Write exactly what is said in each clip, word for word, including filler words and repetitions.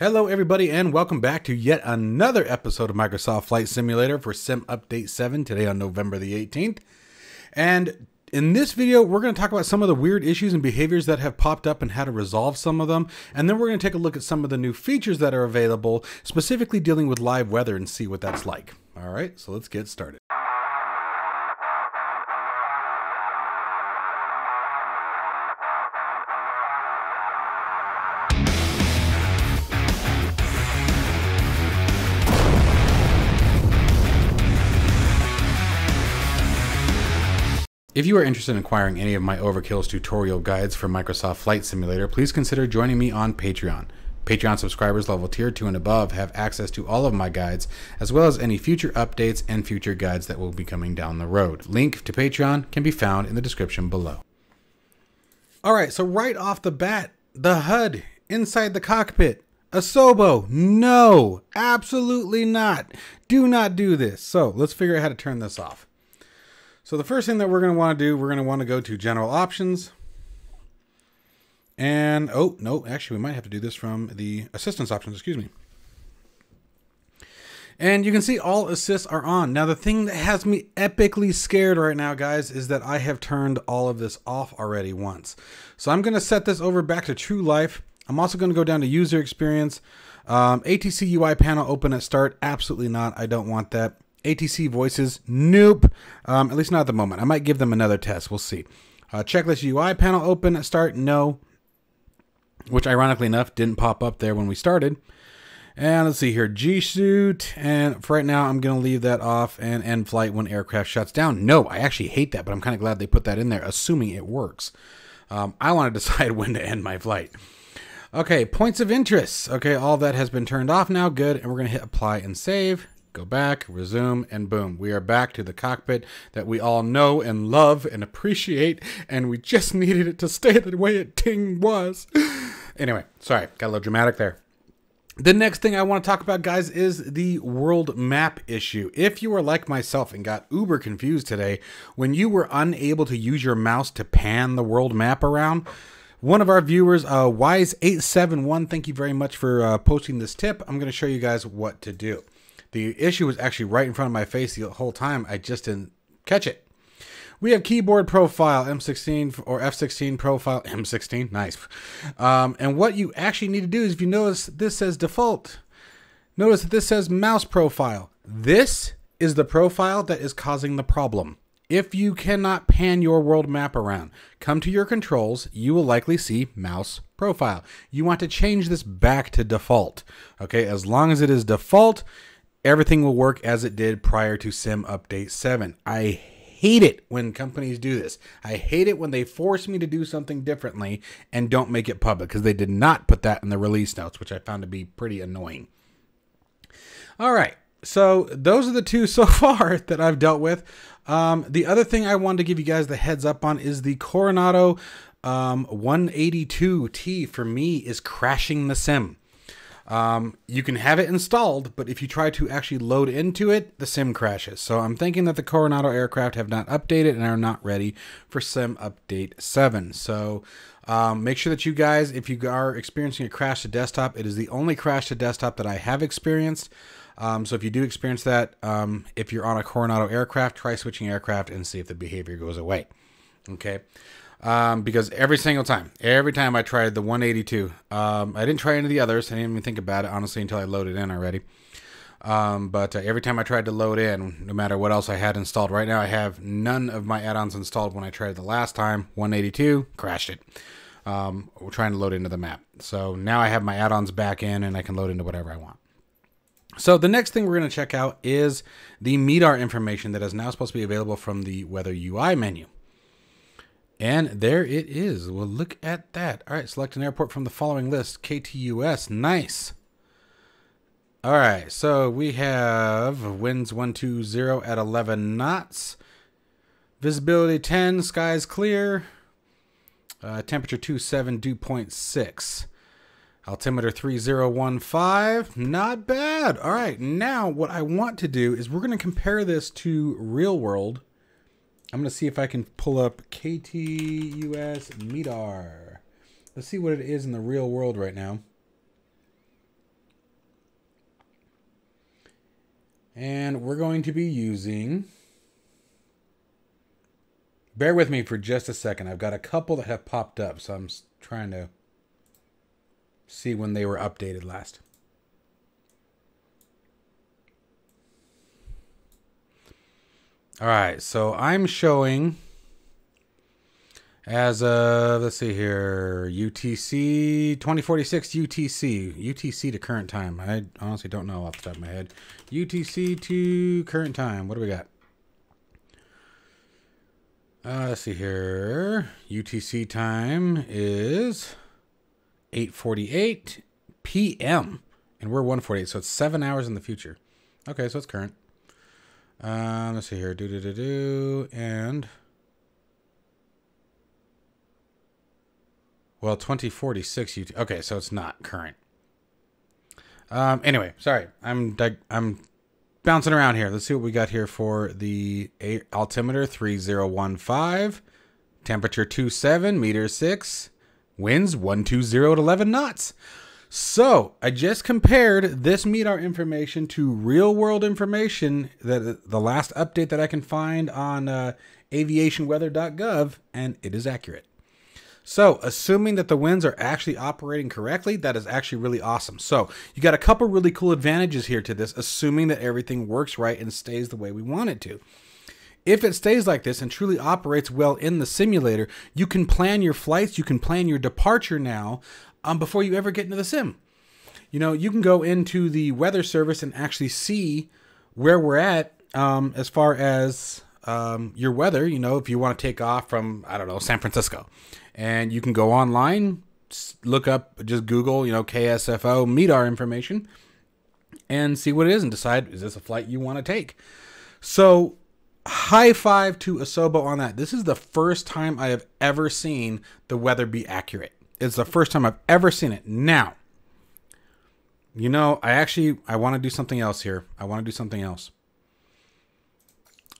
Hello everybody and welcome back to yet another episode of Microsoft Flight Simulator for Sim Update seven, today on November the eighteenth. And in this video, we're going to talk about some of the weird issues and behaviors that have popped up and how to resolve some of them. And then we're going to take a look at some of the new features that are available, specifically dealing with live weather, and see what that's like. All right, so let's get started. If you are interested in acquiring any of my Overkill's tutorial guides for Microsoft Flight Simulator, please consider joining me on Patreon. Patreon subscribers level tier two and above have access to all of my guides, as well as any future updates and future guides that will be coming down the road. Link to Patreon can be found in the description below. All right, so right off the bat, the H U D inside the cockpit. Asobo, no, absolutely not. Do not do this. So let's figure out how to turn this off. So the first thing that we're going to want to do, we're going to want to go to General Options. And, oh, no, actually, we might have to do this from the Assistance Options, excuse me. And you can see all assists are on. Now, the thing that has me epically scared right now, guys, is that I have turned all of this off already once. So I'm going to set this over back to True Life. I'm also going to go down to User Experience. Um, A T C U I panel open at start. Absolutely not. I don't want that. A T C voices, nope, um, at least not at the moment. I might give them another test, we'll see. Uh, checklist U I panel open at start, no, which ironically enough didn't pop up there when we started. And let's see here, G-suit, and for right now I'm gonna leave that off, and end flight when aircraft shuts down. No, I actually hate that, but I'm kinda glad they put that in there, assuming it works. Um, I wanna decide when to end my flight. Okay, points of interest. Okay, all that has been turned off now, good, and we're gonna hit apply and save. Go back, resume, and boom, we are back to the cockpit that we all know and love and appreciate, and we just needed it to stay the way it ting was. Anyway, sorry, got a little dramatic there. The next thing I want to talk about, guys, is the world map issue. If you were like myself and got uber confused today when you were unable to use your mouse to pan the world map around, one of our viewers, uh, Wise eight seven one, thank you very much for uh, posting this tip. I'm going to show you guys what to do. The issue was actually right in front of my face the whole time. I just didn't catch it. We have keyboard profile M sixteen or F sixteen profile M sixteen. Nice. Um, and what you actually need to do is, if you notice, this says default. Notice that this says mouse profile. This is the profile that is causing the problem. If you cannot pan your world map around, come to your controls, you will likely see mouse profile. You want to change this back to default. Okay, as long as it is default, everything will work as it did prior to Sim Update seven. I hate it when companies do this. I hate it when they force me to do something differently and don't make it public, because they did not put that in the release notes, which I found to be pretty annoying. All right, so those are the two so far that I've dealt with. Um, the other thing I wanted to give you guys the heads up on is the Coronado um, one eighty-two T for me is crashing the sim. Um, you can have it installed, but if you try to actually load into it, the sim crashes. So I'm thinking that the Coronado aircraft have not updated and are not ready for Sim Update seven. So um, make sure that you guys, if you are experiencing a crash to desktop, it is the only crash to desktop that I have experienced. Um, so if you do experience that, um, if you're on a Coronado aircraft, try switching aircraft and see if the behavior goes away. Okay. Um, because every single time, every time I tried the one eighty-two, um, I didn't try any of the others. I didn't even think about it, honestly, until I loaded in already. Um, but uh, every time I tried to load in, no matter what else I had installed. Right now, I have none of my add-ons installed. When I tried the last time, one eighty-two, crashed it. Um, we're trying to load into the map. So now I have my add-ons back in, and I can load into whatever I want. So the next thing we're going to check out is the METAR information that is now supposed to be available from the Weather U I menu. And there it is. Well, look at that. All right, select an airport from the following list. K T U S, nice. All right, so we have winds one two zero at eleven knots. Visibility ten, skies clear. Uh, temperature two seven, dew point six. Altimeter three zero one five, not bad. All right, now what I want to do is we're gonna compare this to real world. I'm going to see if I can pull up K T U S METAR. Let's see what it is in the real world right now. And we're going to be using... Bear with me for just a second. I've got a couple that have popped up, so I'm trying to see when they were updated last. All right, so I'm showing as of, let's see here, U T C, twenty forty-six U T C, U T C to current time. I honestly don't know off the top of my head. U T C to current time, what do we got? Uh, let's see here. U T C time is eight forty-eight P M and we're one forty-eight, so it's seven hours in the future. Okay, so it's current. Uh, let's see here. Do do do do and well, twenty forty-six U T C. Okay, so it's not current. Um, anyway, sorry, I'm I'm. Bouncing around here. Let's see what we got here for the altimeter three zero one five, temperature two seven, meter six, winds one two zero at eleven knots. So I just compared this METAR information to real world information that the last update that I can find on uh, aviation weather dot gov, and it is accurate. So assuming that the winds are actually operating correctly, that is actually really awesome. So you got a couple really cool advantages here to this, assuming that everything works right and stays the way we want it to. If it stays like this and truly operates well in the simulator, you can plan your flights, you can plan your departure now um, before you ever get into the sim. You know, you can go into the weather service and actually see where we're at um, as far as um, your weather. You know, if you want to take off from, I don't know, San Francisco. And you can go online, look up, just Google, you know, K S F O METAR information and see what it is and decide, is this a flight you want to take? So high five to Asobo on that. This is the first time I have ever seen the weather be accurate. It's the first time I've ever seen it. Now, you know, I actually, I want to do something else here. I want to do something else.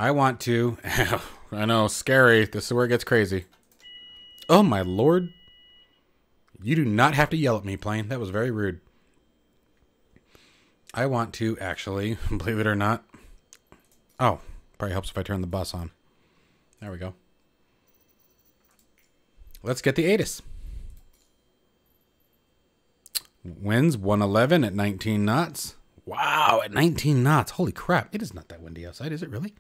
I want to, I know, scary. This is where it gets crazy. Oh my lord, you do not have to yell at me, plane. That was very rude. I want to actually, believe it or not. Oh, probably helps if I turn the bus on. There we go. Let's get the A T I S. Winds one eleven at nineteen knots. Wow, at nineteen knots. Holy crap, it is not that windy outside, is it really?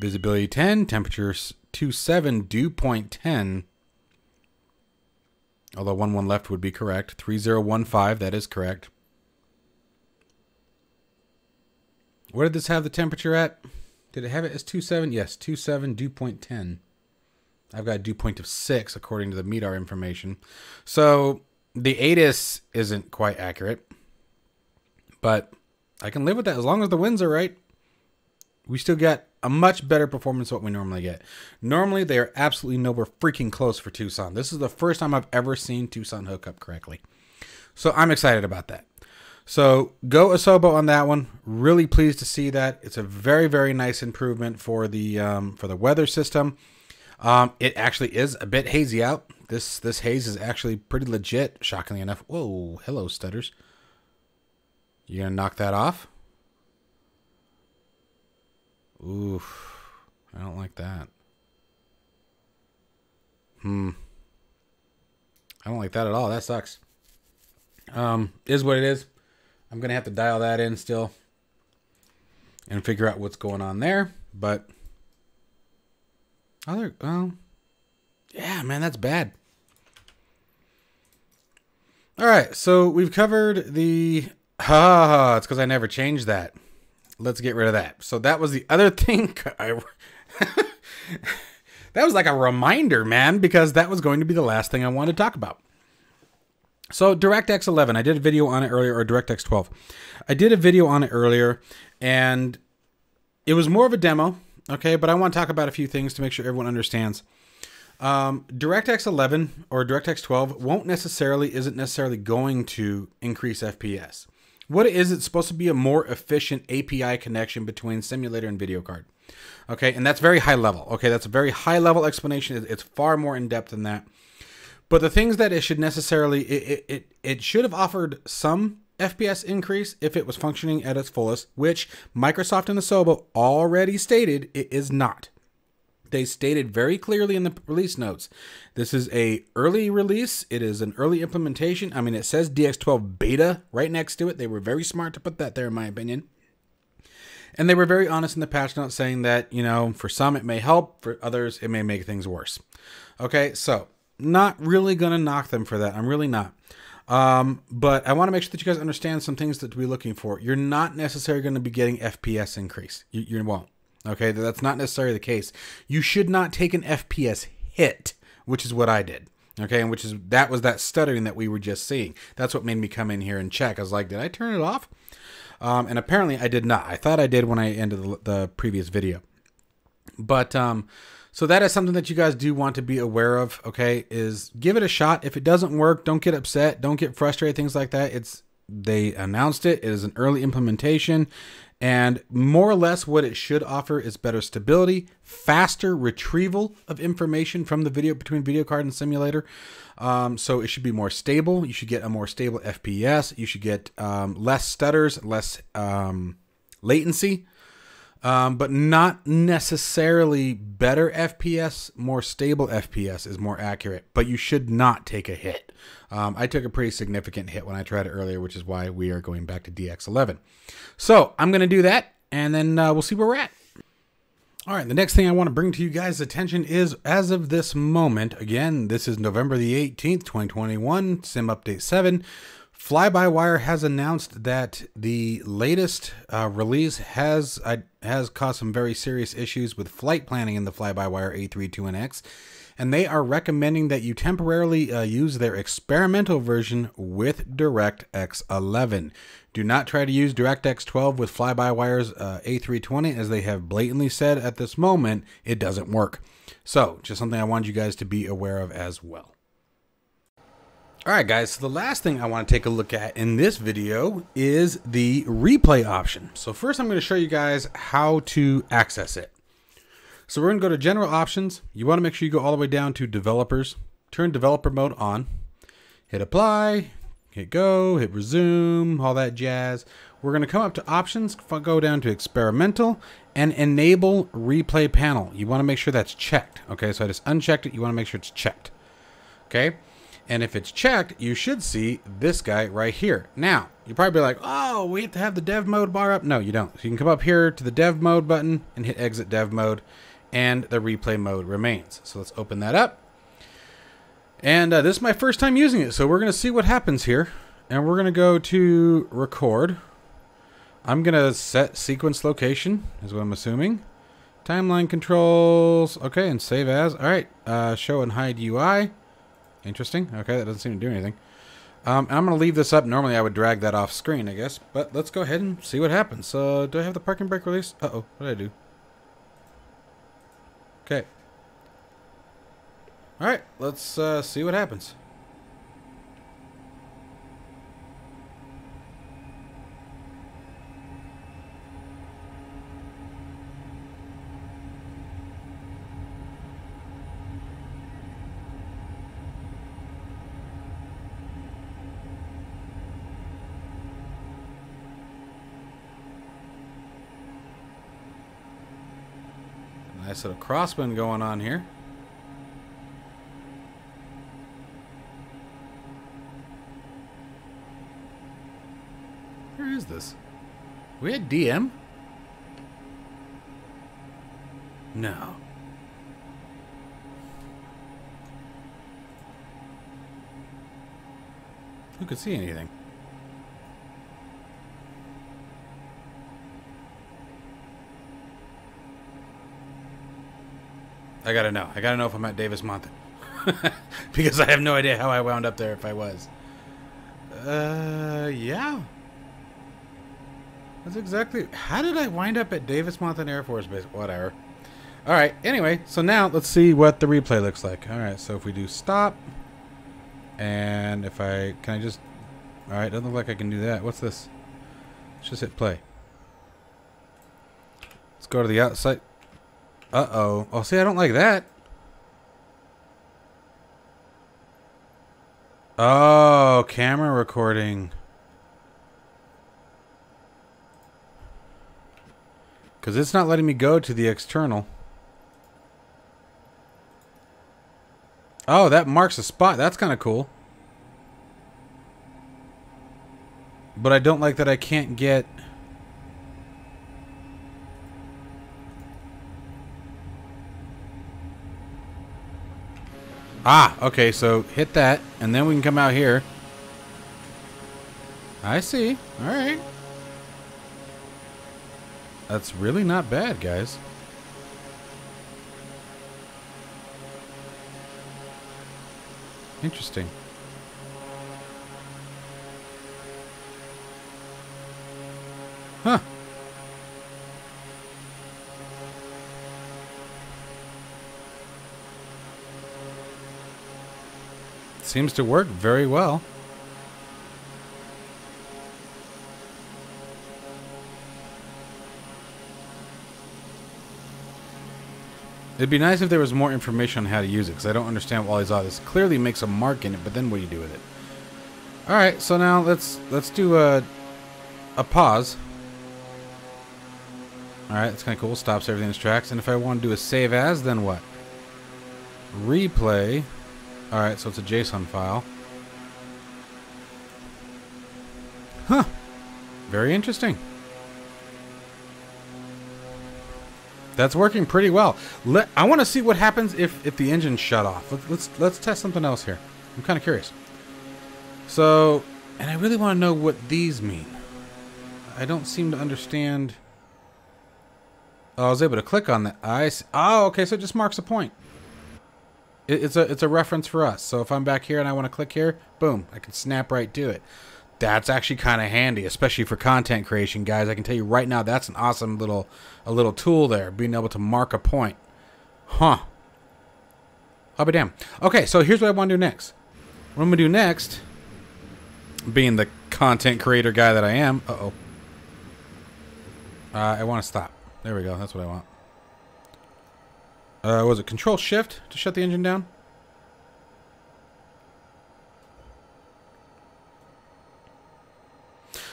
Visibility ten, temperature two seven, dew point ten. Although one one left would be correct. three zero one five, that is correct. Where did this have the temperature at? Did it have it as two seven? Yes, two seven, dew point ten. I've got a dew point of six according to the METAR information. So the A T I S isn't quite accurate. But I can live with that as long as the winds are right. We still got a much better performance than what we normally get. Normally, they are absolutely nowhere freaking close for Tucson. This is the first time I've ever seen Tucson hook up correctly. So I'm excited about that. So go Asobo on that one. Really pleased to see that. It's a very, very nice improvement for the um, for the weather system. Um, it actually is a bit hazy out. This, this haze is actually pretty legit, shockingly enough. Whoa, hello, stutters. You gonna knock that off? Oof, I don't like that. Hmm. I don't like that at all. That sucks. Um, is what it is. I'm going to have to dial that in still and figure out what's going on there. But other, well, yeah, man, that's bad. All right. So we've covered the, ah, it's because I never changed that. Let's get rid of that. So that was the other thing. I, that was like a reminder, man, because that was going to be the last thing I wanted to talk about. So DirectX eleven, I did a video on it earlier, or DirectX twelve. I did a video on it earlier, and it was more of a demo, okay? But I want to talk about a few things to make sure everyone understands. Um, DirectX eleven or DirectX twelve won't necessarily, isn't necessarily going to increase F P S. What it is, it's supposed to be a more efficient A P I connection between simulator and video card. Okay, and that's very high level. Okay, that's a very high level explanation. It's far more in depth than that. But the things that it should necessarily, it, it, it should have offered some F P S increase if it was functioning at its fullest, which Microsoft and Asobo already stated it is not. They stated very clearly in the release notes, this is a early release. It is an early implementation. I mean, it says D X twelve beta right next to it. They were very smart to put that there, in my opinion. And they were very honest in the patch notes saying that, you know, for some it may help, for others it may make things worse. Okay, so not really going to knock them for that. I'm really not. Um, but I want to make sure that you guys understand some things that we're looking for. You're not necessarily going to be getting F P S increase. You, you won't. Okay, that's not necessarily the case. You should not take an F P S hit, which is what I did. Okay, and which is that was that stuttering that we were just seeing. That's what made me come in here and check. I was like, did I turn it off? Um, and apparently I did not. I thought I did when I ended the, the previous video. But um, so that is something that you guys do want to be aware of. Okay, is give it a shot. If it doesn't work, don't get upset. Don't get frustrated. Things like that. It's they announced it. It is an early implementation. And more or less what it should offer is better stability, faster retrieval of information from the video between video card and simulator. Um, so it should be more stable. You should get a more stable F P S. You should get um, less stutters, less um, latency, um, but not necessarily better F P S. More stable F P S is more accurate, but you should not take a hit. Um, I took a pretty significant hit when I tried it earlier, which is why we are going back to D X eleven. So I'm going to do that, and then uh, we'll see where we're at. All right, the next thing I want to bring to you guys' attention is, as of this moment, again, this is November the eighteenth, twenty twenty-one, Sim Update seven. FlybyWire has announced that the latest uh, release has, uh, has caused some very serious issues with flight planning in the FlybyWire A three twenty N X. And they are recommending that you temporarily uh, use their experimental version with DirectX eleven. Do not try to use DirectX twelve with FlyByWire's uh, A three twenty, as they have blatantly said at this moment, it doesn't work. So, just something I wanted you guys to be aware of as well. Alright guys, so the last thing I want to take a look at in this video is the replay option. So first I'm going to show you guys how to access it. So we're going to go to General Options. You want to make sure you go all the way down to Developers. Turn Developer Mode on. Hit Apply. Hit Go. Hit Resume. All that jazz. We're going to come up to Options. Go down to Experimental. And Enable Replay Panel. You want to make sure that's checked. Okay, so I just unchecked it. You want to make sure it's checked. Okay. And if it's checked, you should see this guy right here. Now, you're probably like, oh, we have to have the Dev Mode bar up. No, you don't. So you can come up here to the Dev Mode button and hit Exit Dev Mode. And the replay mode remains. So let's open that up. And uh, this is my first time using it. So we're going to see what happens here. And we're going to go to record. I'm going to set sequence location, is what I'm assuming. Timeline controls. Okay, and save as. All right, uh, show and hide U I. Interesting. Okay, that doesn't seem to do anything. Um, and I'm going to leave this up. Normally I would drag that off screen, I guess. But let's go ahead and see what happens. Uh, do I have the parking brake release? Uh-oh, what did I do? Okay. All right, let's uh, see what happens. Nice little crosswind going on here. Where is this? We had D M? No. Who could see anything? I gotta know. I gotta know if I'm at Davis Monthan. Because I have no idea how I wound up there if I was. Uh, yeah. That's exactly... How did I wind up at Davis Monthan Air Force Base? Whatever. Alright, anyway. So now, let's see what the replay looks like. Alright, so if we do stop. And if I... Can I just... Alright, doesn't look like I can do that. What's this? Let's just hit play. Let's go to the outside... Uh-oh. Oh, see, I don't like that. Oh, camera recording. Because it's not letting me go to the external. Oh, that marks a spot. That's kind of cool. But I don't like that I can't get... Ah, okay, so hit that, and then we can come out here. I see. All right. That's really not bad, guys. Interesting. Huh. Seems to work very well. It'd be nice if there was more information on how to use it, because I don't understand why he's on this. Clearly makes a mark in it, but then what do you do with it? Alright, so now let's let's do a, a pause. Alright, that's kind of cool. Stops everything in its tracks. And if I want to do a save as, then what? Replay. Alright, so it's a JSON file. Huh. Very interesting. That's working pretty well. Let, I want to see what happens if, if the engine shut off. Let, let's let's test something else here. I'm kind of curious. So, and I really want to know what these mean. I don't seem to understand. Oh, I was able to click on that. I see. Oh, okay, so it just marks a point. It, it's a it's a reference for us. So if I'm back here and I want to click here, boom, I can snap right to it. That's actually kind of handy, especially for content creation, guys. I can tell you right now, that's an awesome little a little tool there, being able to mark a point. Huh. I'll be damned. Okay, so here's what I want to do next. What I'm going to do next, being the content creator guy that I am. Uh-oh. Uh, I want to stop. There we go. That's what I want. Uh, was it Control Shift to shut the engine down?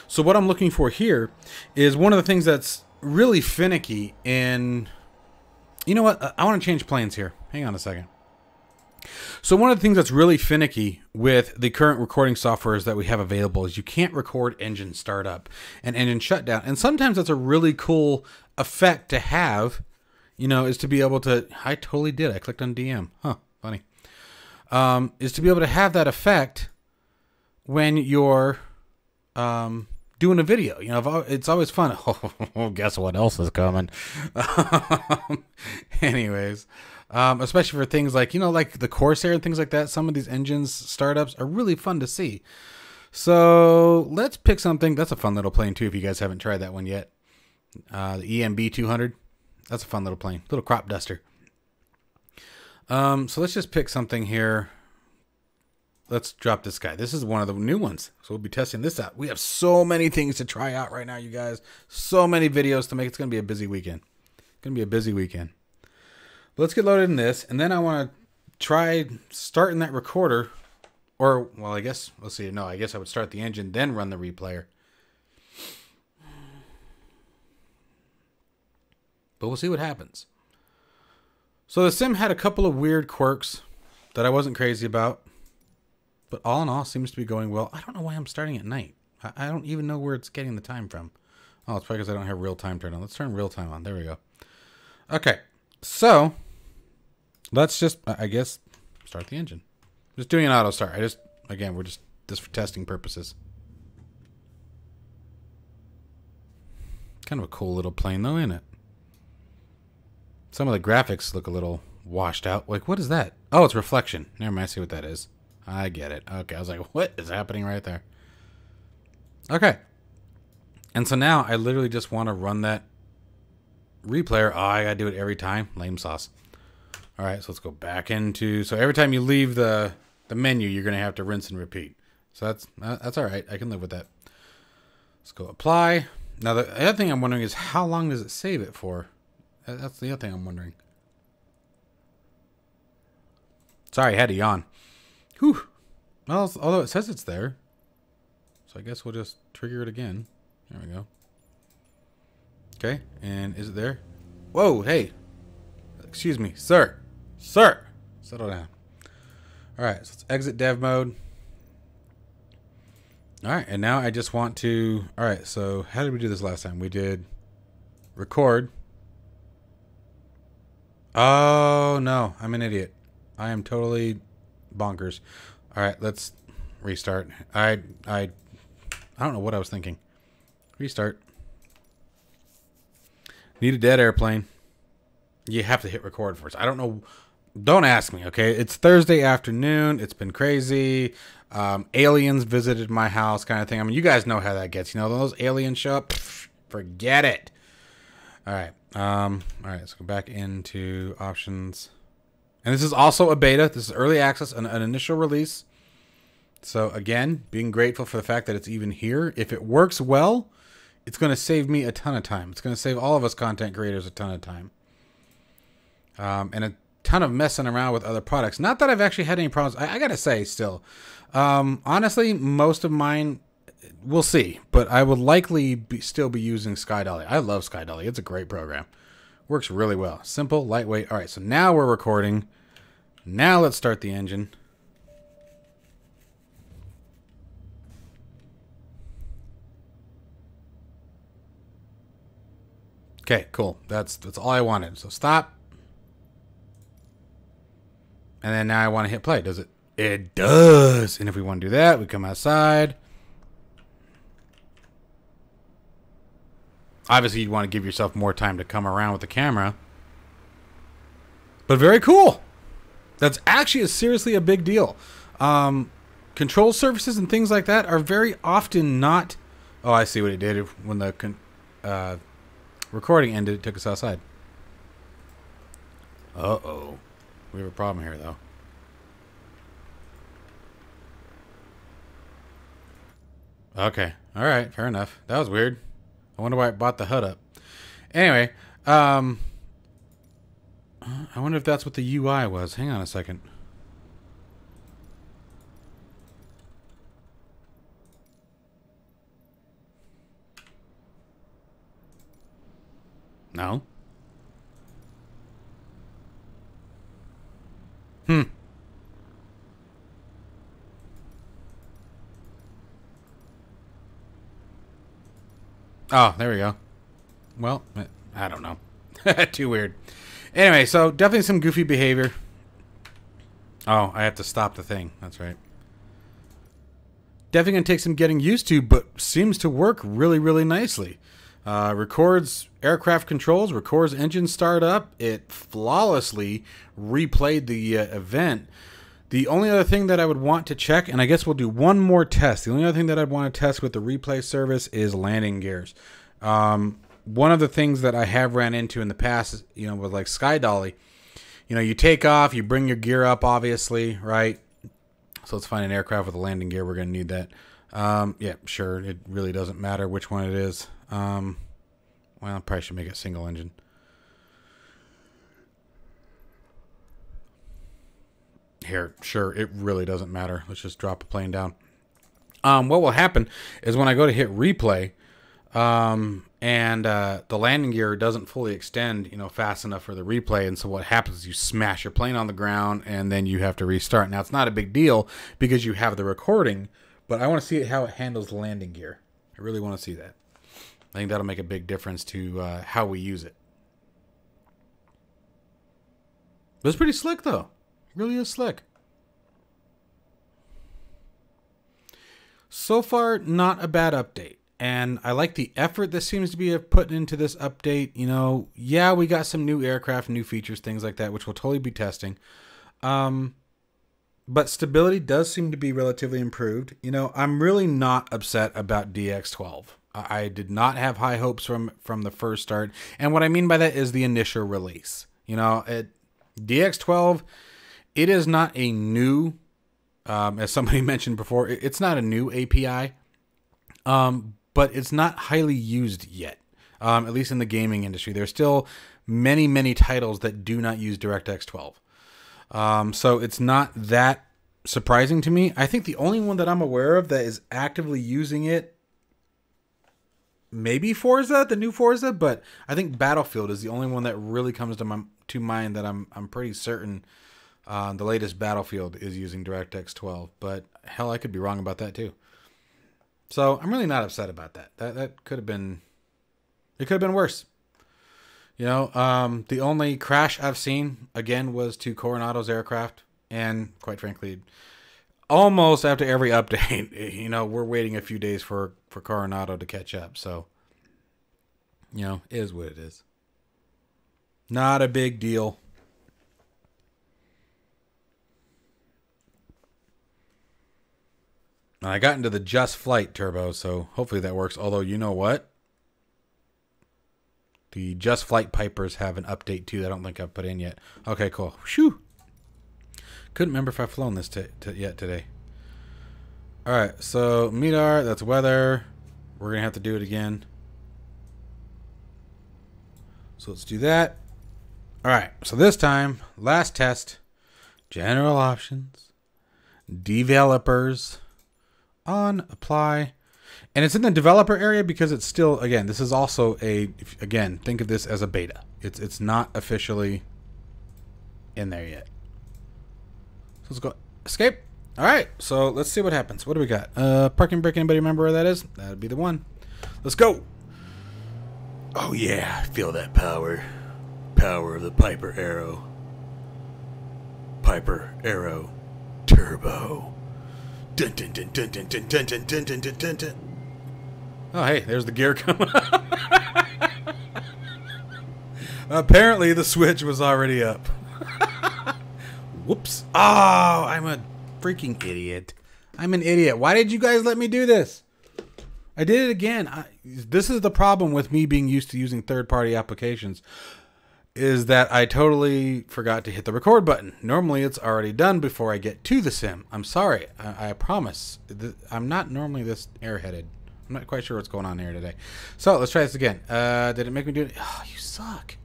So what I'm looking for here is one of the things that's really finicky in... You know what? I want to change planes here. Hang on a second. So one of the things that's really finicky with the current recording softwares that we have available is you can't record engine startup and engine shutdown. And sometimes that's a really cool effect to have, you know, is to be able to... I totally did. I clicked on D M. Huh, funny. Um, is to be able to have that effect when you're... Um, doing a video, you know, it's always fun. Oh, guess what else is coming? um, anyways, um, especially for things like, you know, like the Corsair and things like that. Some of these engines startups are really fun to see. So let's pick something. That's a fun little plane too. If you guys haven't tried that one yet, uh, the E M B two hundred, that's a fun little plane, little crop duster. Um, so let's just pick something here. Let's drop this guy. This is one of the new ones. So we'll be testing this out. We have so many things to try out right now, you guys. So many videos to make. It's going to be a busy weekend. It's going to be a busy weekend. But let's get loaded in this. And then I want to try starting that recorder. Or, well, I guess, let's see. No, I guess I would start the engine, then run the replayer. But we'll see what happens. So the sim had a couple of weird quirks that I wasn't crazy about. But all in all, seems to be going well. I don't know why I'm starting at night. I don't even know where it's getting the time from. Oh, it's probably because I don't have real time turned on. Let's turn real time on. There we go. Okay. So, let's just, I guess, start the engine. I'm just doing an auto start. I just, again, we're just, this for testing purposes. Kind of a cool little plane, though, isn't it? Some of the graphics look a little washed out. Like, what is that? Oh, it's reflection. Never mind. I see what that is. I get it. Okay, I was like, what is happening right there? Okay. And so now I literally just want to run that replayer. Oh, I gotta do it every time. Lame sauce. All right, so let's go back into... So every time you leave the, the menu, you're going to have to rinse and repeat. So that's uh, that's all right. I can live with that. Let's go apply. Now, the other thing I'm wondering is how long does it save it for? That's the other thing I'm wondering. Sorry, I had to yawn. Whew. Well, although it says it's there. So I guess we'll just trigger it again. There we go. Okay, and is it there? Whoa, hey. Excuse me, sir. Sir! Settle down. Alright, so let's exit dev mode. Alright, and now I just want to... Alright, so how did we do this last time? We did record. Oh, no. I'm an idiot. I am totally bonkers. Alright, let's restart. I, I, I don't know what I was thinking. Restart. Need a dead airplane. You have to hit record first. I don't know. Don't ask me, okay? It's Thursday afternoon. It's been crazy. Um, aliens visited my house kind of thing. I mean, you guys know how that gets. You know, those aliens show up, pff, forget it. All right. Um, all right, let's go back into options. And this is also a beta. This is early access, an, an initial release. So, again, being grateful for the fact that it's even here. If it works well, it's going to save me a ton of time. It's going to save all of us content creators a ton of time. Um, and a ton of messing around with other products. Not that I've actually had any problems. I, I got to say still, um, honestly, most of mine, we'll see. But I will likely be, still be using Sky Dolly. I love Sky Dolly. It's a great program. Works really well. Simple, lightweight. All right, so now we're recording. Now let's start the engine. Okay, cool. That's, that's all I wanted. So stop. And then now I want to hit play. Does it? It does. And if we want to do that, we come outside. Obviously, you'd want to give yourself more time to come around with the camera. But very cool. That's actually a, seriously a big deal. Um, control surfaces and things like that are very often not... Oh, I see what it did when the con uh, recording ended. It took us outside. Uh-oh. We have a problem here, though. Okay. All right. Fair enough. That was weird. I wonder why it bought the H U D up. Anyway, um, I wonder if that's what the U I was. Hang on a second. No. Hmm. Oh, there we go. Well, I don't know. Too weird. Anyway, so definitely some goofy behavior. Oh, I have to stop the thing. That's right. Definitely going to take some getting used to, but seems to work really, really nicely. Uh, records aircraft controls, records engine startup. It flawlessly replayed the uh, event. The only other thing that I would want to check, and I guess we'll do one more test. The only other thing that I'd want to test with the replay service is landing gears. Um, one of the things that I have ran into in the past, you know, with like Sky Dolly, you know, you take off, you bring your gear up, obviously, right? So let's find an aircraft with a landing gear. We're going to need that. Um, yeah, sure. It really doesn't matter which one it is. Um, well, I probably should make it single engine. Here, sure, it really doesn't matter. Let's just drop a plane down. Um, what will happen is when I go to hit replay, um, and uh, the landing gear doesn't fully extend, you know, fast enough for the replay. And so what happens is you smash your plane on the ground, and then you have to restart. Now, it's not a big deal because you have the recording, but I want to see how it handles the landing gear. I really want to see that. I think that'll make a big difference to uh, how we use it. But it's pretty slick, though. It really is slick. So far, not a bad update. And I like the effort that seems to be put into this update. You know, yeah, we got some new aircraft, new features, things like that, which we'll totally be testing. Um, but stability does seem to be relatively improved. You know, I'm really not upset about D X twelve. I did not have high hopes from, from the first start. And what I mean by that is the initial release. You know, at D X twelve, it is not a new, um, as somebody mentioned before, it's not a new A P I, um, but it's not highly used yet, um, at least in the gaming industry. There's still many, many titles that do not use DirectX twelve. Um, so it's not that surprising to me. I think the only one that I'm aware of that is actively using it maybe Forza, the new Forza, but I think Battlefield is the only one that really comes to my to mind that I'm I'm pretty certain uh, the latest Battlefield is using DirectX twelve. But hell, I could be wrong about that too. So I'm really not upset about that. That that could have been, it could have been worse. You know, um, the only crash I've seen again was to Coronado's aircraft, and quite frankly, almost after every update, you know, we're waiting a few days for for Coronado to catch up. So, you know, it is what it is. Not a big deal. I got into the Just Flight turbo, so hopefully that works. Although, you know what? The Just Flight Pipers have an update too that I don't think I've put in yet. Okay, cool. Shoo! Couldn't remember if I've flown this t t yet today. Alright, so METAR, that's weather. We're going to have to do it again. So let's do that. Alright, so this time, last test, general options, developers, on, apply. And it's in the developer area because it's still, again, this is also a, again, think of this as a beta. It's, it's not officially in there yet. So let's go escape. All right. So let's see what happens. What do we got? Uh, parking brake. Anybody remember where that is? That'd be the one. Let's go. Oh yeah. Feel that power. Power of the Piper Arrow. Piper Arrow Turbo. Dun, dun, dun, dun, dun, dun, dun, dun, dun, dun, dun. Oh, hey, there's the gear coming up. Apparently, the switch was already up. Whoops. Oh, I'm a freaking idiot. I'm an idiot. Why did you guys let me do this? I did it again. I, this is the problem with me being used to using third-party applications, is that I totally forgot to hit the record button. Normally it's already done before I get to the sim. I'm sorry, I, I promise. I'm not normally this airheaded. I'm not quite sure what's going on here today. So let's try this again. Uh, did it make me do it? Oh, you suck.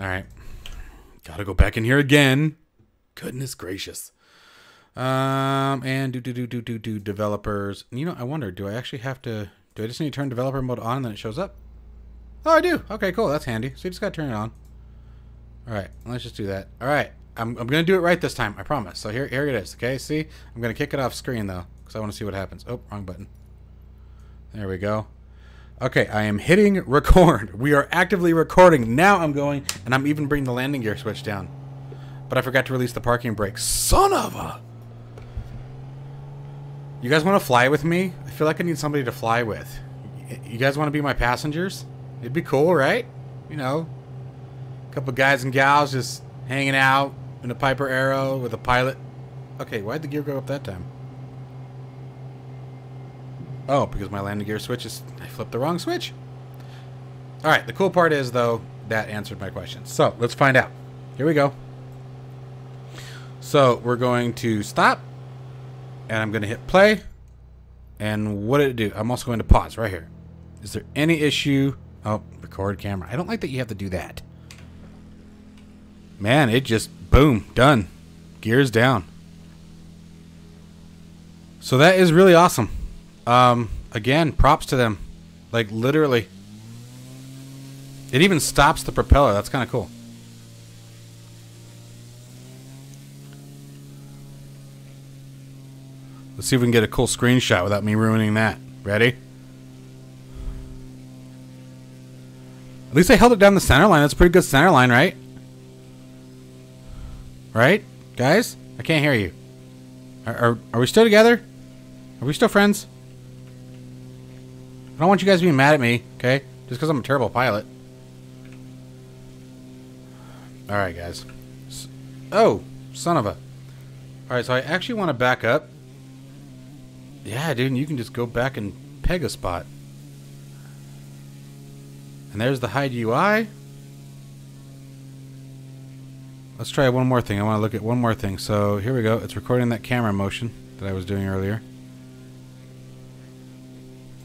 All right, gotta go back in here again. Goodness gracious. Um, and do, do, do, do, do, do, developers. You know, I wonder, do I actually have to, do I just need to turn developer mode on and then it shows up? Oh, I do. Okay, cool. That's handy. So you just got to turn it on. All right, let's just do that. All right, I'm, I'm going to do it right this time. I promise. So here, here it is. Okay, see? I'm going to kick it off screen, though, because I want to see what happens. Oh, wrong button. There we go. Okay, I am hitting record. We are actively recording. Now I'm going, and I'm even bringing the landing gear switch down. But I forgot to release the parking brake. Son of a... You guys want to fly with me? I feel like I need somebody to fly with. You guys want to be my passengers? It'd be cool, right? You know, a couple guys and gals just hanging out in a Piper Arrow with a pilot. Okay, why'd the gear go up that time? Oh, because my landing gear switch is... I flipped the wrong switch. All right, the cool part is, though, that answered my question. So, let's find out. Here we go. So, we're going to stop, and I'm going to hit play. And what did it do? I'm also going to pause right here. Is there any issue... Oh, record camera. I don't like that you have to do that. Man, it just, boom, done. Gears down. So that is really awesome. Um, again, props to them. Like, literally. It even stops the propeller. That's kind of cool. Let's see if we can get a cool screenshot without me ruining that. Ready? At least I held it down the center line. That's a pretty good center line, right? Right? Guys? I can't hear you. Are, are, are we still together? Are we still friends? I don't want you guys to be mad at me, okay? Just because I'm a terrible pilot. Alright, guys. Oh, son of a... Alright, so I actually want to back up. Yeah, dude, you can just go back and peg a spot. And there's the hide U I. Let's try one more thing. I want to look at one more thing. So here we go. It's recording that camera motion that I was doing earlier.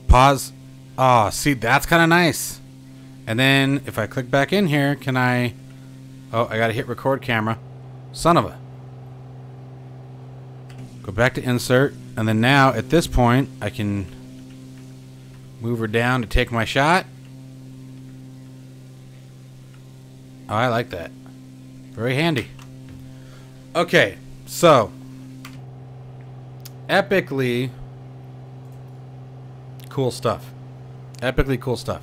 Pause. Ah, oh, see, that's kind of nice. And then if I click back in here, can I... Oh, I got to hit record camera. Son of a... Go back to insert. And then now, at this point, I can... Move her down to take my shot. Oh, I like that. Very handy. Okay, so epically cool stuff. Epically cool stuff.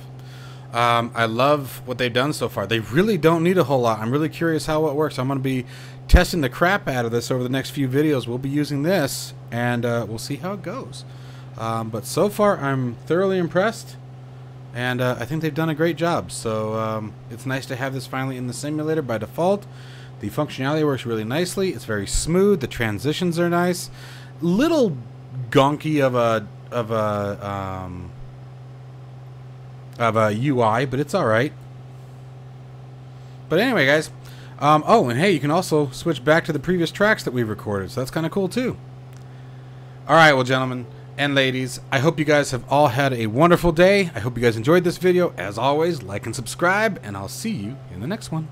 Um, I love what they've done so far. They really don't need a whole lot. I'm really curious how it works. I'm going to be testing the crap out of this over the next few videos. We'll be using this, and uh, we'll see how it goes. Um, but so far, I'm thoroughly impressed, and uh, I think they've done a great job. So um, it's nice to have this finally in the simulator by default. The functionality works really nicely. It's very smooth. The transitions are nice. Little gonky of a of a um, of a U I, but it's all right. But anyway, guys. Um, oh, and hey, you can also switch back to the previous tracks that we've recorded, so that's kind of cool too. All right, well, gentlemen and ladies, I hope you guys have all had a wonderful day. I hope you guys enjoyed this video. As always, like and subscribe, and I'll see you in the next one.